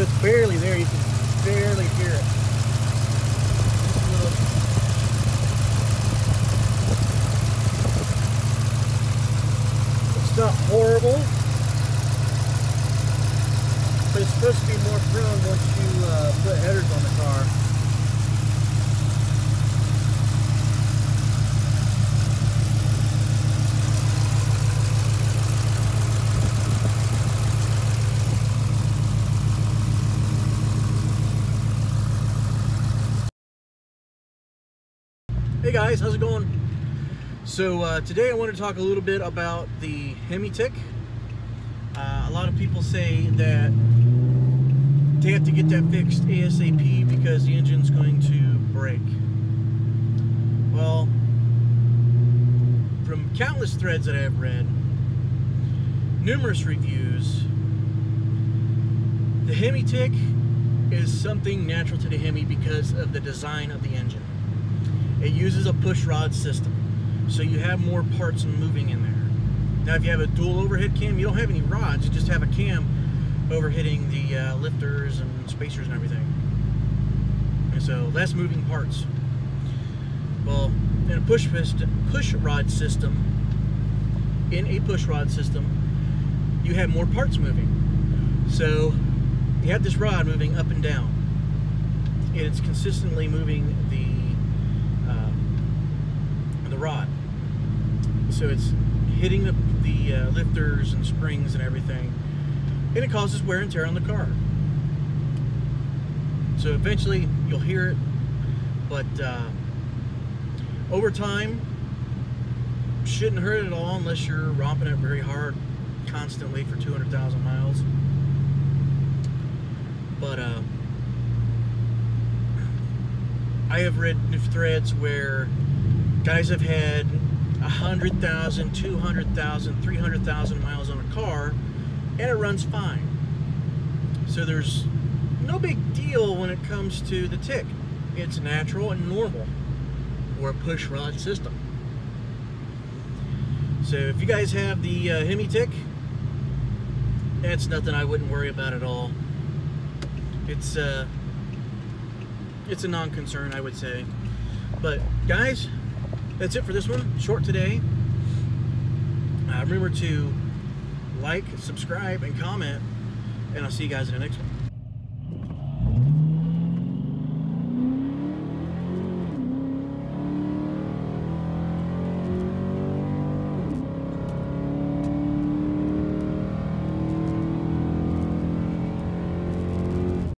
So it's barely there, you can barely hear it. It's not horrible, but it's supposed to be more prone once you put headers on the car. Hey guys, how's it going? So today I want to talk a little bit about the hemi tick. A lot of people say that they have to get that fixed ASAP because the engine's going to break. Well, from countless threads that I've read, numerous reviews, the hemi tick is something natural to the Hemi because of the design of the engine. It uses a push rod system, so you have more parts moving in there. Now if you have a dual overhead cam, you don't have any rods, you just have a cam overheading the lifters and spacers and everything. And so less moving parts. Well, in a push rod system, you have more parts moving. So you have this rod moving up and down, and it's consistently moving the rod, so it's hitting the lifters and springs and everything, and it causes wear and tear on the car. So eventually you'll hear it, but over time shouldn't hurt at all unless you're romping it very hard constantly for 200,000 miles. But I have read threads where guys have had 100,000, 200,000, 300,000 miles on a car and it runs fine. So there's no big deal when it comes to the tick. It's natural and normal for a push rod system. So if you guys have the hemi tick, that's nothing I wouldn't worry about at all. It's a non-concern, I would say. But guys, that's it for this one, short today. Remember to like, subscribe, and comment, and I'll see you guys in the next one.